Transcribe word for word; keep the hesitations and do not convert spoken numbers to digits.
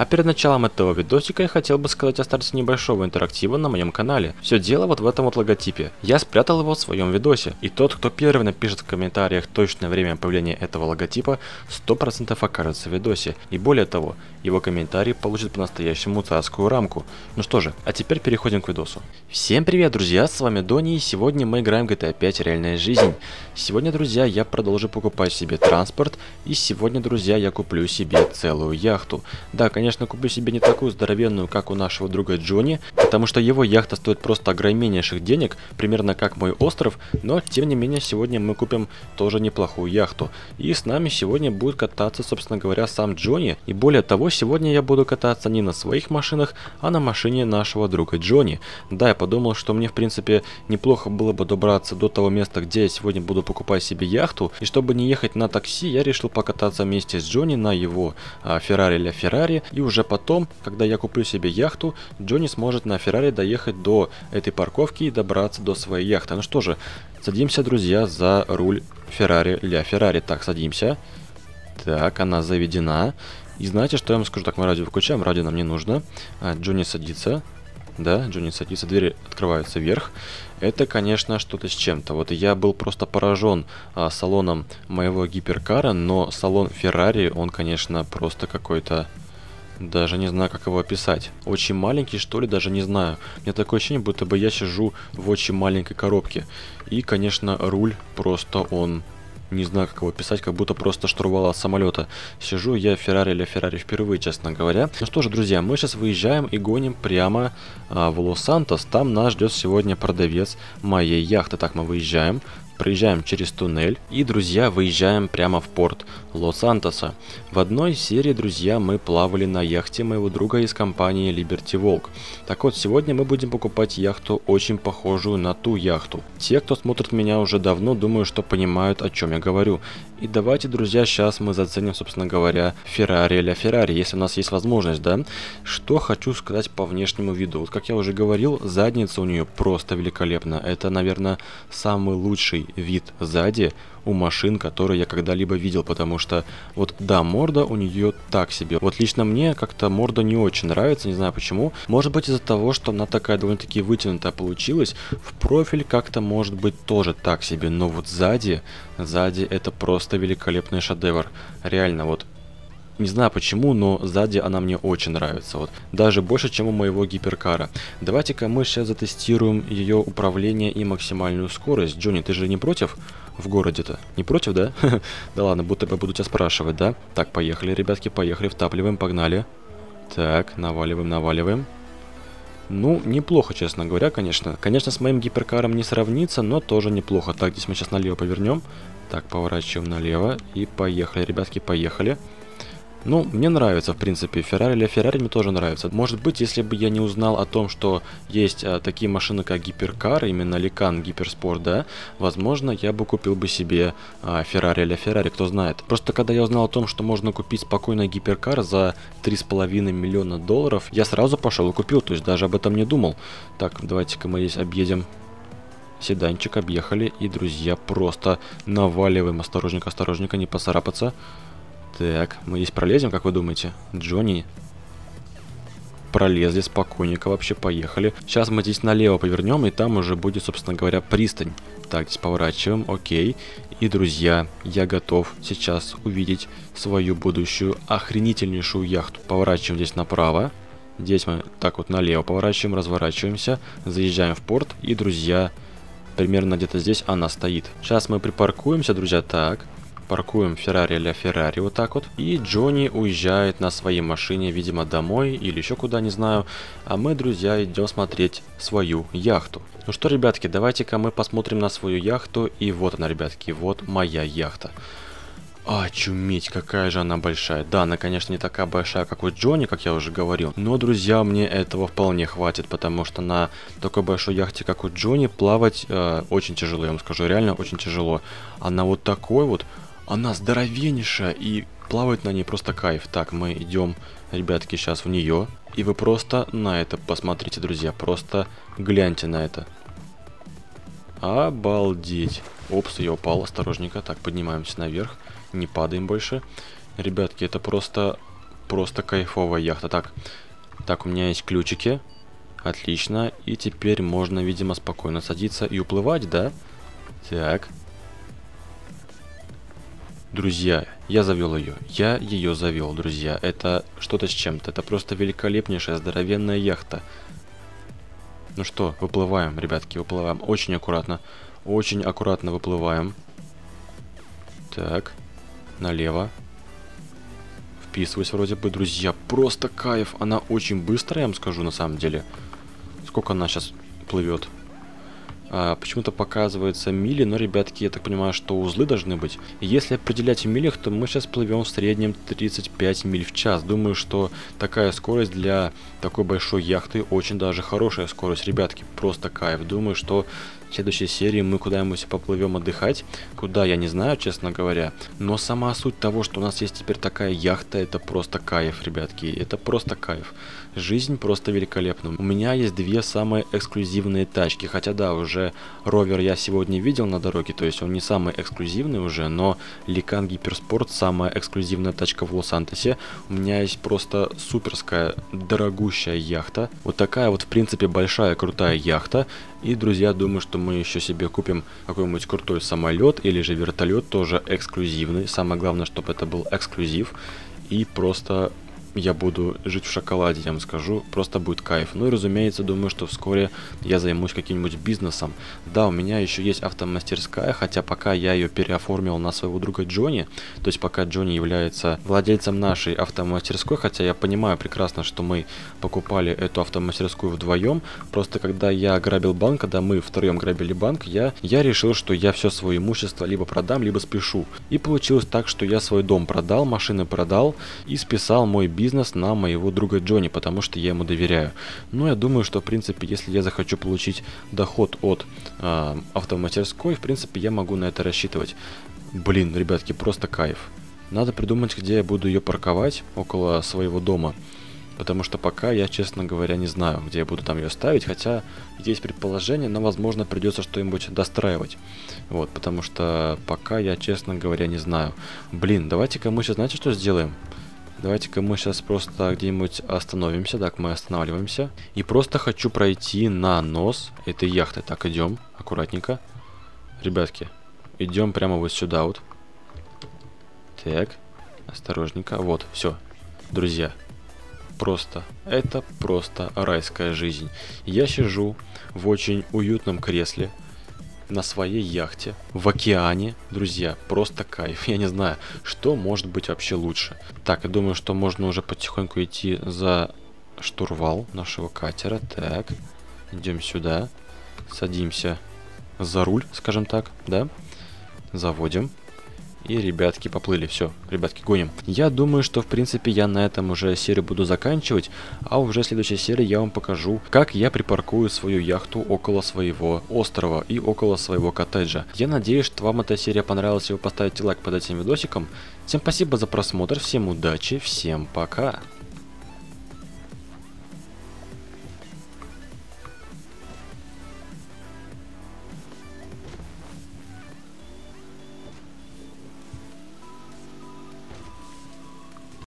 А перед началом этого видосика я хотел бы сказать о старте небольшого интерактива на моем канале. Все дело вот в этом вот логотипе. Я спрятал его в своем видосе. И тот, кто первый напишет в комментариях точное время появления этого логотипа, сто процентов окажется в видосе. И более того, его комментарий получит по-настоящему царскую рамку. Ну что же, а теперь переходим к видосу. Всем привет, друзья, с вами Донни, и сегодня мы играем джи ти эй пять реальная жизнь. Сегодня, друзья, я продолжу покупать себе транспорт, и сегодня, друзья, я куплю себе целую яхту. Да, конечно, куплю себе не такую здоровенную, как у нашего друга Джонни, потому что его яхта стоит просто огромнейших денег, примерно как мой остров, но, тем не менее, сегодня мы купим тоже неплохую яхту. И с нами сегодня будет кататься, собственно говоря, сам Джонни, и более того, сегодня я буду кататься не на своих машинах, а на машине нашего друга Джонни. Да, я подумал, что мне, в принципе, неплохо было бы добраться до того места, где я сегодня буду покупать себе яхту, и чтобы не ехать на такси, я решил покататься вместе с Джонни на его Феррари ЛаФеррари, и уже потом, когда я куплю себе яхту, Джонни сможет на Феррари доехать до этой парковки и добраться до своей яхты. Ну что же, садимся, друзья, за руль Феррари ЛаФеррари. Так, садимся. Так, она заведена. И знаете, что я вам скажу? Так, мы радио включаем, радио нам не нужно. А, Джонни садится. Да, Джонни садится, двери открываются вверх. Это, конечно, что-то с чем-то. Вот я был просто поражен а, салоном моего гиперкара, но салон Феррари, он, конечно, просто какой-то... Даже не знаю, как его описать. Очень маленький, что ли, даже не знаю. У меня такое ощущение, будто бы я сижу в очень маленькой коробке. И, конечно, руль просто он... Не знаю, как его писать, как будто просто штурвал от самолета. Сижу я в Феррари ЛаФеррари впервые, честно говоря. Ну что же, друзья, мы сейчас выезжаем и гоним прямо а, в Лос-Сантос. Там нас ждет сегодня продавец моей яхты. Так, мы выезжаем. Проезжаем через туннель и, друзья, выезжаем прямо в порт Лос-Антоса. В одной серии, друзья, мы плавали на яхте моего друга из компании Liberty Волк. Так вот, сегодня мы будем покупать яхту, очень похожую на ту яхту. Те, кто смотрит меня уже давно, думаю, что понимают, о чем я говорю. И давайте, друзья, сейчас мы заценим, собственно говоря, Феррари ЛаФеррари, если у нас есть возможность, да? Что хочу сказать по внешнему виду. Вот, как я уже говорил, задница у нее просто великолепна. Это, наверное, самый лучший вид сзади у машин, которые я когда-либо видел, потому что вот, да, морда у нее так себе. Вот лично мне как-то морда не очень нравится, не знаю почему. Может быть из-за того, что она такая довольно-таки вытянутая получилась. В профиль как-то может быть тоже так себе, но вот сзади, сзади это просто великолепный шедевр. Реально, вот. Не знаю почему, но сзади она мне очень нравится. Вот. Даже больше, чем у моего гиперкара. Давайте-ка мы сейчас затестируем ее управление и максимальную скорость. Джонни, ты же не против? В городе-то. Не против, да? Да ладно, будто бы буду тебя спрашивать, да? Так, поехали, ребятки, поехали, втапливаем, погнали. Так, наваливаем, наваливаем. Ну, неплохо, честно говоря, конечно. Конечно, с моим гиперкаром не сравнится, но тоже неплохо. Так, здесь мы сейчас налево повернем. Так, поворачиваем налево. И поехали, ребятки, поехали. Ну, мне нравится, в принципе, Феррари ЛаФеррари мне тоже нравится. Может быть, если бы я не узнал о том, что есть а, такие машины, как гиперкар, именно Lykan HyperSport, да, возможно, я бы купил бы себе Феррари ЛаФеррари, кто знает. Просто когда я узнал о том, что можно купить спокойно гиперкар за три с половиной миллиона долларов, я сразу пошел и купил, то есть даже об этом не думал. Так, давайте-ка мы здесь объедем. Седанчик объехали, и, друзья, просто наваливаем. Осторожненько, осторожненько, не поцарапаться. Так, мы здесь пролезем, как вы думаете? Джонни. Пролезли спокойненько вообще, поехали. Сейчас мы здесь налево повернем, и там уже будет, собственно говоря, пристань. Так, здесь поворачиваем, окей. И, друзья, я готов сейчас увидеть свою будущую охренительнейшую яхту. Поворачиваем здесь направо. Здесь мы так вот налево поворачиваем, разворачиваемся. Заезжаем в порт, и, друзья, примерно где-то здесь она стоит. Сейчас мы припаркуемся, друзья, так. Паркуем Феррари ЛаФеррари вот так вот. И Джонни уезжает на своей машине, видимо, домой или еще куда, не знаю. А мы, друзья, идем смотреть свою яхту. Ну что, ребятки, давайте-ка мы посмотрим на свою яхту. И вот она, ребятки, вот моя яхта. Очуметь, какая же она большая. Да, она, конечно, не такая большая, как у Джонни, как я уже говорил. Но, друзья, мне этого вполне хватит, потому что на такой большой яхте, как у Джонни, плавать э, очень тяжело, я вам скажу, реально очень тяжело. Она вот такой вот... Она здоровеннейшая, и плавать на ней просто кайф. Так, мы идем, ребятки, сейчас в нее. И вы просто на это посмотрите, друзья. Просто гляньте на это. Обалдеть. Опс, я упал, осторожненько. Так, поднимаемся наверх. Не падаем больше. Ребятки, это просто просто кайфовая яхта. Так, так, у меня есть ключики. Отлично. И теперь можно, видимо, спокойно садиться и уплывать, да? Так. Друзья, я завел ее. Я ее завел, друзья. Это что-то с чем-то. Это просто великолепнейшая здоровенная яхта. Ну что, выплываем, ребятки, выплываем. Очень аккуратно. Очень аккуратно выплываем. Так. Налево. Вписываюсь вроде бы, друзья. Просто кайф. Она очень быстрая, я вам скажу, на самом деле. Сколько она сейчас плывет? А, почему-то показывается мили, но, ребятки, я так понимаю, что узлы должны быть. Если определять в милях, то мы сейчас плывем в среднем тридцать пять миль в час. Думаю, что такая скорость для такой большой яхты очень даже хорошая скорость. Ребятки, просто кайф. Думаю, что в следующей серии мы куда-нибудь поплывем отдыхать. Куда, я не знаю, честно говоря. Но сама суть того, что у нас есть теперь такая яхта, это просто кайф, ребятки. Это просто кайф. Жизнь просто великолепна. У меня есть две самые эксклюзивные тачки. Хотя да, уже ровер я сегодня видел на дороге, то есть он не самый эксклюзивный уже, но Lykan HyperSport самая эксклюзивная тачка в Лос-Антосе. У меня есть просто суперская, дорогущая яхта. Вот такая вот, в принципе, большая, крутая яхта. И, друзья, думаю, что мы еще себе купим какой-нибудь крутой самолет или же вертолет, тоже эксклюзивный. Самое главное, чтобы это был эксклюзив. И просто я буду жить в шоколаде, я вам скажу. Просто будет кайф. Ну и, разумеется, думаю, что вскоре я займусь каким-нибудь бизнесом. Да, у меня еще есть автомастерская, хотя пока я ее переоформил на своего друга Джонни. То есть пока Джонни является владельцем нашей автомастерской. Хотя я понимаю прекрасно, что мы покупали эту автомастерскую вдвоем. Просто когда я грабил банк, когда мы втроем грабили банк, я, я решил, что я все свое имущество либо продам, либо спешу. И получилось так, что я свой дом продал, машины продал и списал мой бизнес. бизнес на моего друга Джонни, потому что я ему доверяю. Но я думаю, что, в принципе, если я захочу получить доход от э, автомастерской, в принципе, я могу на это рассчитывать. Блин, ребятки, просто кайф. Надо придумать, где я буду ее парковать около своего дома, потому что пока я, честно говоря, не знаю, где я буду там ее ставить, хотя есть предположение, но, возможно, придется что-нибудь достраивать. Вот, потому что пока я, честно говоря, не знаю. Блин, давайте-ка мы сейчас, знаете, что сделаем? Давайте-ка мы сейчас просто где-нибудь остановимся. Так, мы останавливаемся. И просто хочу пройти на нос этой яхты. Так, идем аккуратненько. Ребятки, идем прямо вот сюда вот. Так, осторожненько. Вот, все. Друзья, просто, это просто райская жизнь. Я сижу в очень уютном кресле на своей яхте, в океане, друзья, просто кайф. Я не знаю, что может быть вообще лучше. Так, я думаю, что можно уже потихоньку идти за штурвал нашего катера. Так, идем сюда, садимся за руль, скажем так, да, заводим. И, ребятки, поплыли. Все, ребятки, гоним. Я думаю, что, в принципе, я на этом уже серию буду заканчивать. А уже в следующей серии я вам покажу, как я припаркую свою яхту около своего острова и около своего коттеджа. Я надеюсь, что вам эта серия понравилась, и вы поставите лайк под этим видосиком. Всем спасибо за просмотр, всем удачи, всем пока!